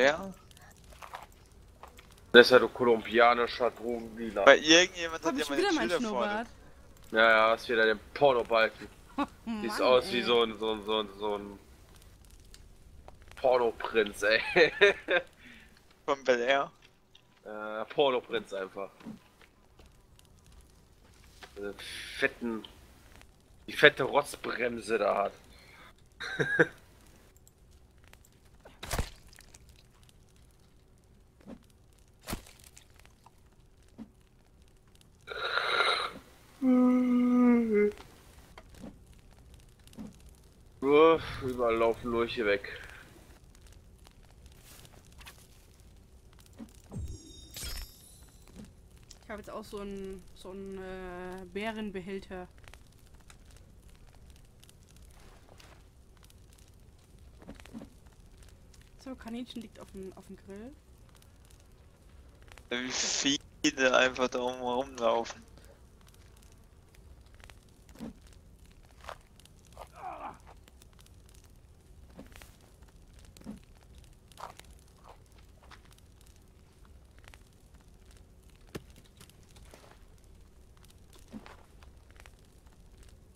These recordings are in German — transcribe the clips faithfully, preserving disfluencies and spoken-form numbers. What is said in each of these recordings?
der? Das ist ja der kolumbianischer Drogendealer. Bei irgendjemand hat ja meine Schüler vorne. Ja, ja, ist wieder der Pornobalken. Oh, sieht aus ey. Wie so ein, so ein, so ein, so ein Pornoprinz, ey. Von Bel Air? Äh, Pornoprinz einfach. Diese fetten... Die fette Rotzbremse da hat. Uff, überall laufen Lurche weg. Ich habe jetzt auch so einen so einen äh, Bärenbehälter. So, Kaninchen liegt auf dem auf dem Grill. Wie viele einfach da rumlaufen.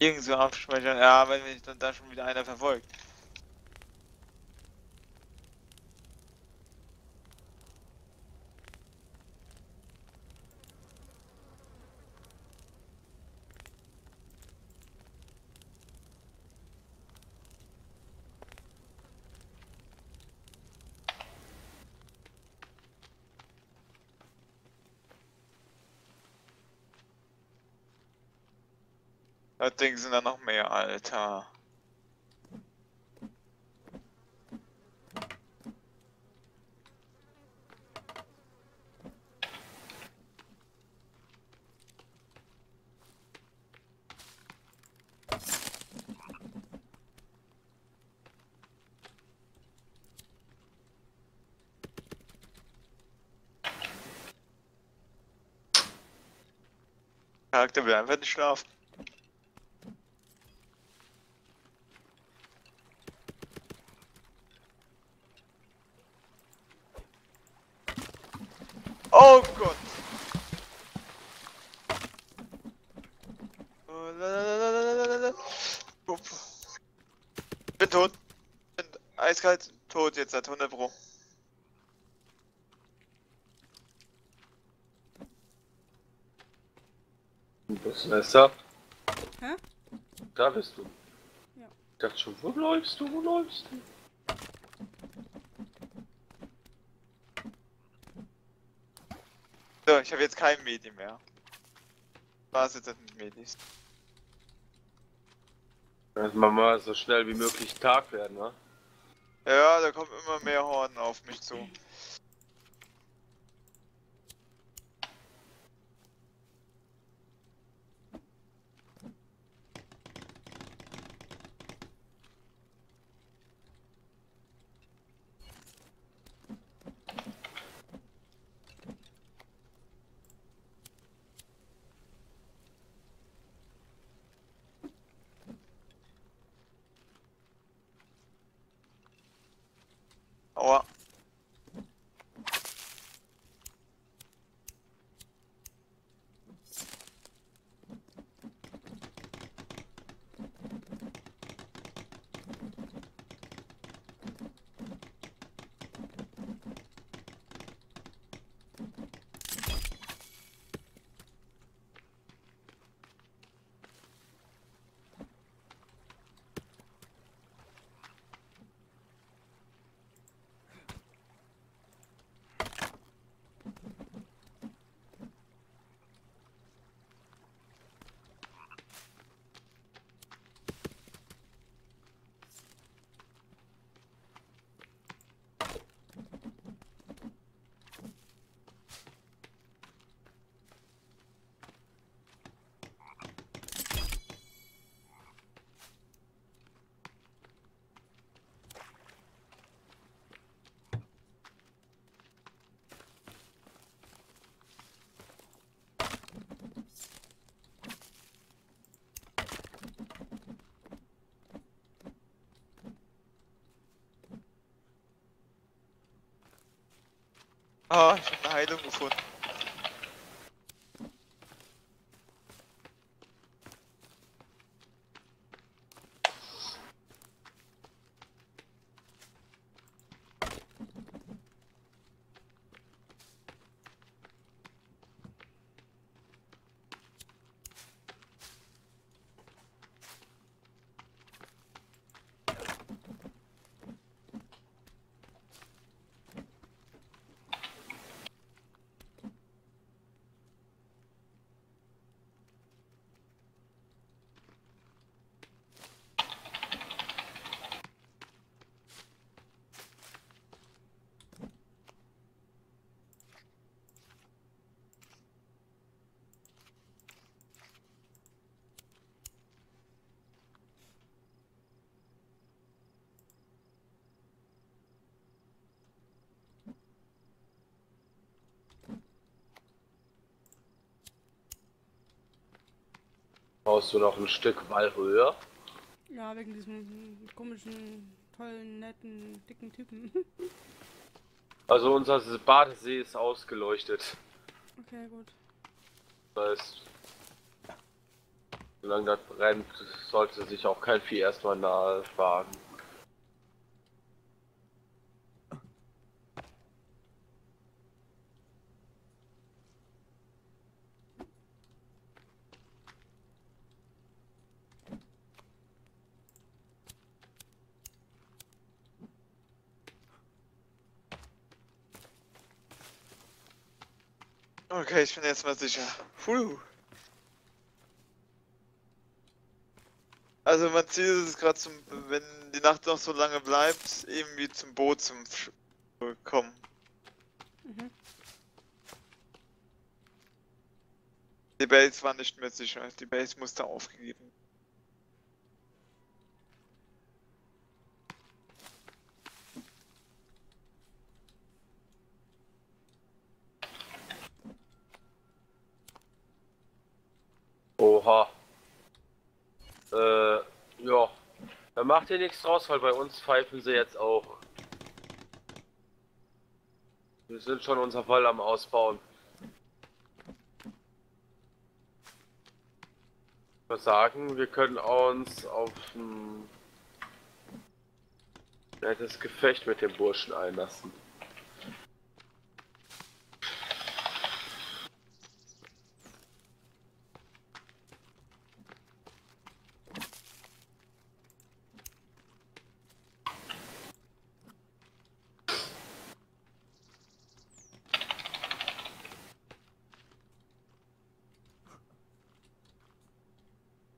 Irgend so abspeichern, ja, wenn mich dann da schon wieder einer verfolgt. Das Ding sind da noch mehr, Alter. Charakter will einfach nicht schlafen. Oh Gott! Oh, lalalala. Bin tot! Bin eiskalt tot jetzt seit hundert Pro. Was ist da? Hä? Da bist du. Ja. Ich dachte schon, wo läufst du? Wo läufst du? So, ich habe jetzt kein Medi mehr. Was jetzt mit Medis? Lass mal mal so schnell wie möglich Tag werden, ne? Ja, da kommen immer mehr Horden auf mich zu. Aua. Ah, ich hab eine Heilung gefunden. Brauchst du noch ein Stück Wallhöhe? Ja, wegen diesem komischen, tollen, netten, dicken Typen. Also unser Badesee ist ausgeleuchtet. Okay, gut. Das heißt, solange das brennt, sollte sich auch kein Vieh erstmal nahe fahren. Okay, ich bin jetzt mal sicher. Puh. Also mein Ziel ist es gerade, wenn die Nacht noch so lange bleibt, irgendwie zum Boot zu kommen. Mhm. Die Base war nicht mehr sicher, die Base musste aufgegeben. Oha. Äh, ja. Da macht ihr nichts draus, weil bei uns pfeifen sie jetzt auch. Wir sind schon unser Wall am Ausbauen. Ich würde sagen, wir können uns auf ein nettes Gefecht mit dem Burschen einlassen.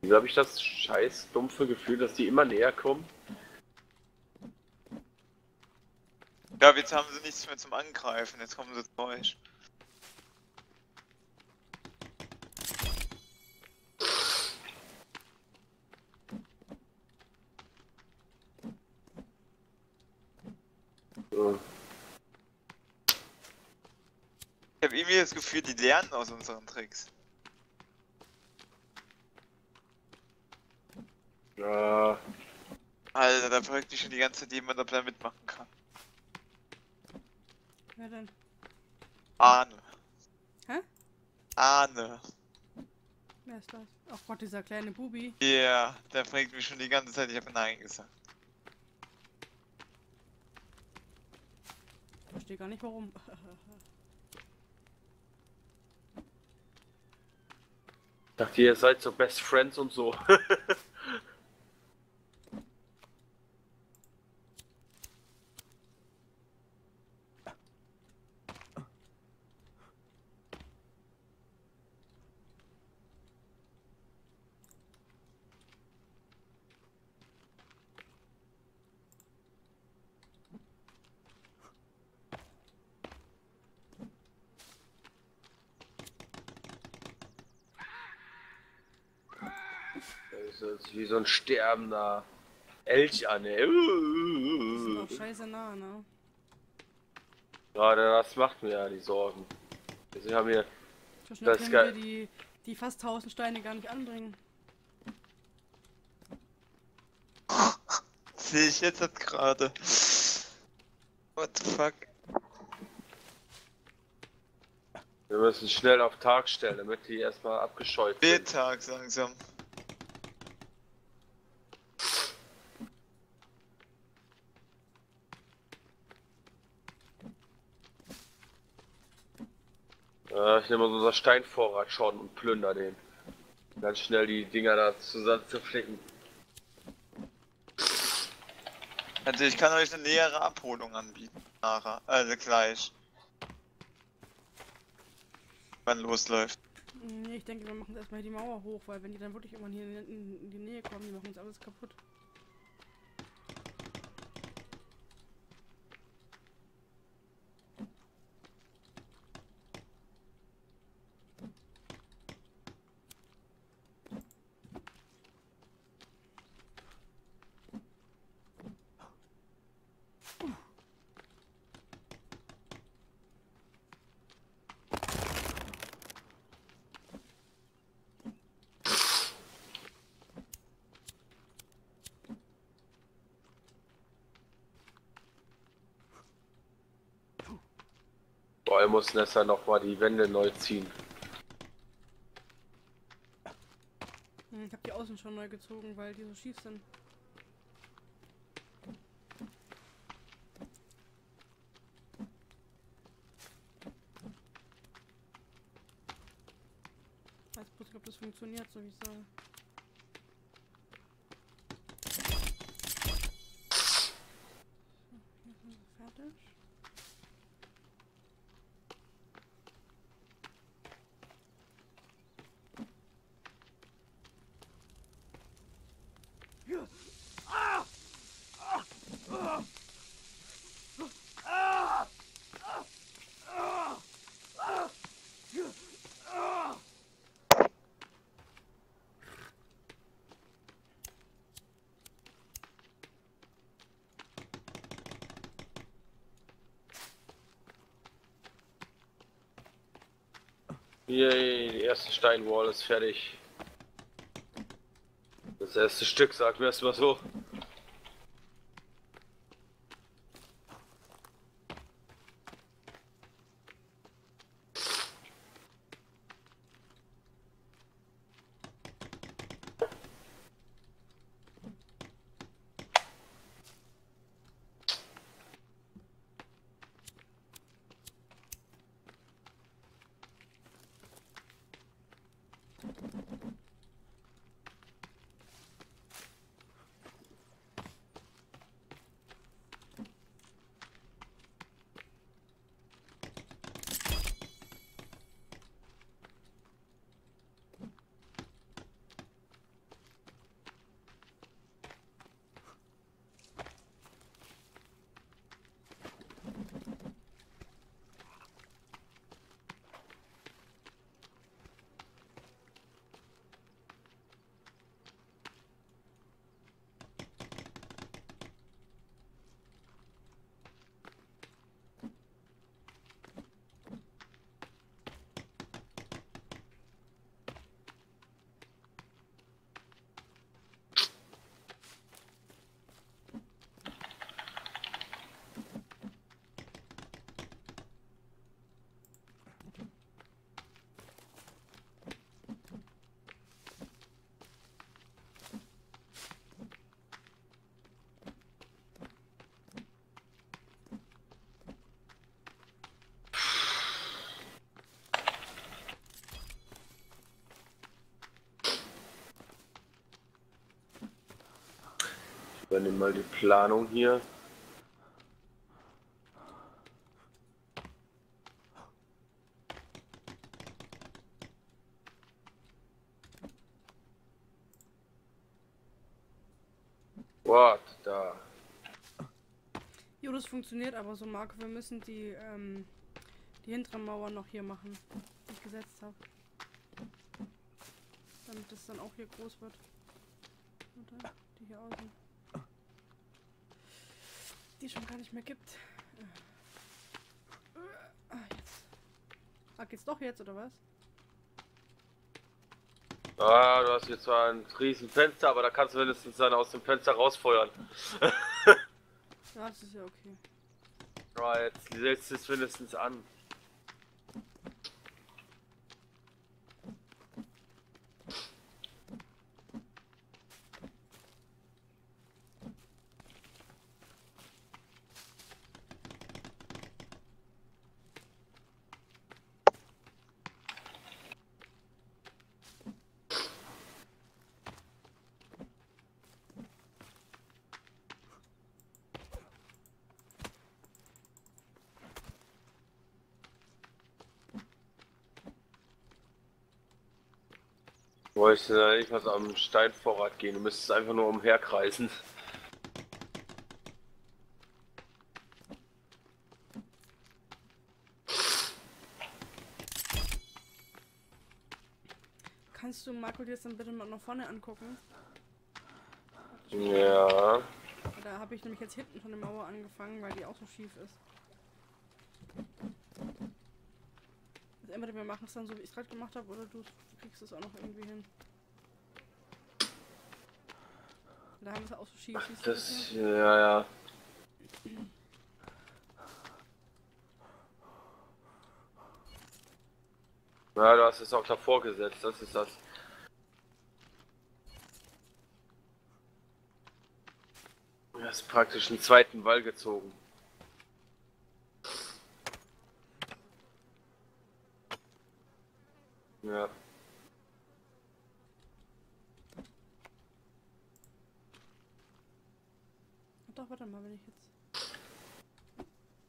Wieso habe ich das scheiß dumpfe Gefühl, dass die immer näher kommen? Ja, jetzt haben sie nichts mehr zum Angreifen, jetzt kommen sie zu euch. So. Ich habe irgendwie das Gefühl, die lernen aus unseren Tricks. Ja. Alter, da folgt mich schon die ganze Zeit jemand, ob der mitmachen kann. Wer denn? Arne. Hä? Arne. Wer ist das? Ach Gott, dieser kleine Bubi. Ja, yeah, der fragt mich schon die ganze Zeit, ich habe Nein gesagt. Ich verstehe gar nicht warum. Ich dachte, ihr seid so Best Friends und so. Wie so ein sterbender Elch an, ey. Die sind auch scheiße nah, ne? Gerade das macht mir ja die Sorgen. Also haben wir so das können wir die, die fast tausend Steine gar nicht anbringen. Sehe ich jetzt gerade. What the fuck? Wir müssen schnell auf Tag stellen, damit die erstmal abgescheut sind. B-Tag langsam. Äh, ich nehme mal unser Steinvorrat schon und plünder den. Ganz schnell die Dinger da zusammen zu flicken. Also ich kann euch eine nähere Abholung anbieten, nachher, also gleich. Wann losläuft. Nee, ich denke, wir machen erstmal die Mauer hoch, weil wenn die dann wirklich irgendwann hier in die Nähe kommen, die machen uns alles kaputt. Wir mussten jetzt dann nochmal die Wände neu ziehen. Ich habe die außen schon neu gezogen, weil die so schief sind. Ich weiß bloß nicht, ob das funktioniert, so wie ich soll. So, hier sind wir fertig. Yay, die erste Steinwall ist fertig. Das erste Stück, sagen wir erstmal so. Wir nehmen mal die Planung hier. What da? Jo, das funktioniert aber so, Marco. Wir müssen die, ähm, die hinteren Mauern noch hier machen, die ich gesetzt habe. Damit das dann auch hier groß wird. Oder die hier außen. Die schon gar nicht mehr gibt. Ah, jetzt. Ah, geht's doch jetzt, oder was? Ah, du hast jetzt zwar ein riesen Fenster, aber da kannst du mindestens dann aus dem Fenster rausfeuern. Ja, das ist ja okay. Right, jetzt setzt es mindestens an. Du wolltest ja nicht was am Steinvorrat gehen, du müsstest einfach nur umherkreisen. Kannst du Marco dir das dann bitte mal nach vorne angucken? Ja. Da habe ich nämlich jetzt hinten von der Mauer angefangen, weil die auch so schief ist. Also entweder wir machen es dann so, wie ich es gerade gemacht habe, oder du kriegst es auch noch irgendwie hin. Da haben wir es auch so schief. Ach, das, ja, ja. Ja, du hast es auch davor gesetzt, das ist das. Du hast praktisch einen zweiten Wall gezogen. Ja. Doch, warte mal, wenn ich jetzt...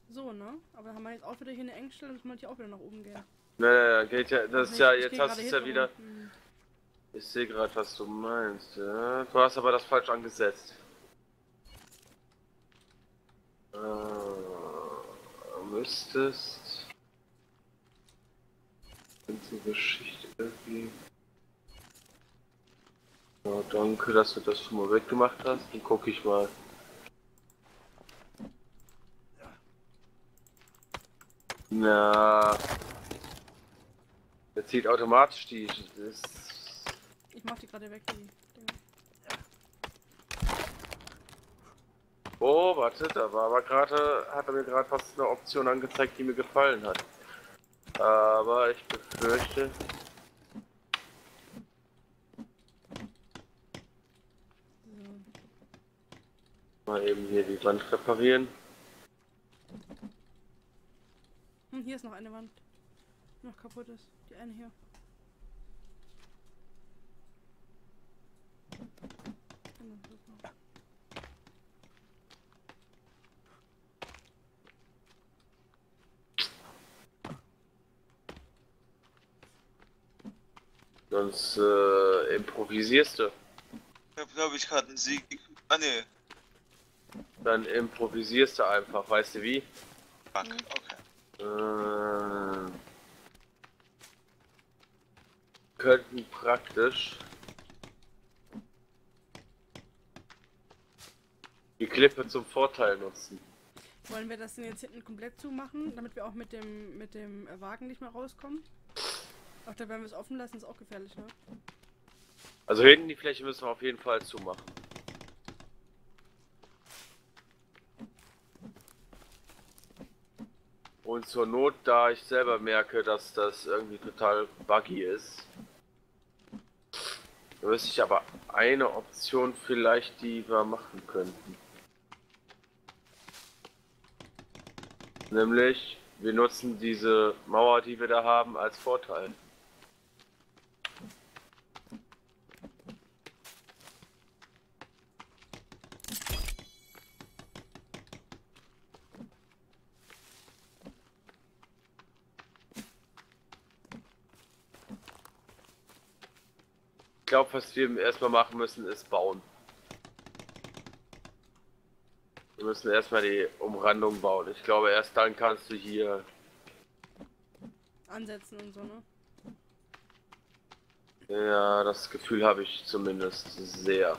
So, ne? Aber haben wir jetzt auch wieder hier eine Engstelle, müssen wir hier auch wieder nach oben gehen. Naja, geht ja, das ist ja, jetzt hast du es ja wieder... Ich sehe gerade, was du meinst, ja. Du hast aber das falsch angesetzt. Uh, müsstest... Ganze Geschichte irgendwie... Ja, danke, dass du das schon mal weggemacht hast. Dann gucke ich mal. Na... Der zieht automatisch die... Das ich mach die gerade weg, die... Oh, warte, da war aber gerade, hat er mir gerade fast eine Option angezeigt, die mir gefallen hat. Aber ich befürchte... Mal eben hier die Wand reparieren. Hm, hier ist noch eine Wand, die noch kaputt ist. Die eine hier. Sonst äh, improvisierst du. Ich hab, glaube ich, gerade einen Sieg. Ah, ne. Dann improvisierst du einfach, weißt du wie? Fuck, okay. Äh, könnten praktisch die Klippe zum Vorteil nutzen. Wollen wir das denn jetzt hinten komplett zumachen, damit wir auch mit dem, mit dem Wagen nicht mehr rauskommen? Ach, da werden wir es offen lassen, ist auch gefährlich, ne? Also hinten die Fläche müssen wir auf jeden Fall zumachen. Und zur Not, da ich selber merke, dass das irgendwie total buggy ist, wüsste ich aber eine Option vielleicht, die wir machen könnten. Nämlich, wir nutzen diese Mauer, die wir da haben, als Vorteil. Ich glaube, was wir erstmal machen müssen, ist bauen. Wir müssen erstmal die Umrandung bauen. Ich glaube, erst dann kannst du hier ansetzen und so, ne? Ja, das Gefühl habe ich zumindest sehr.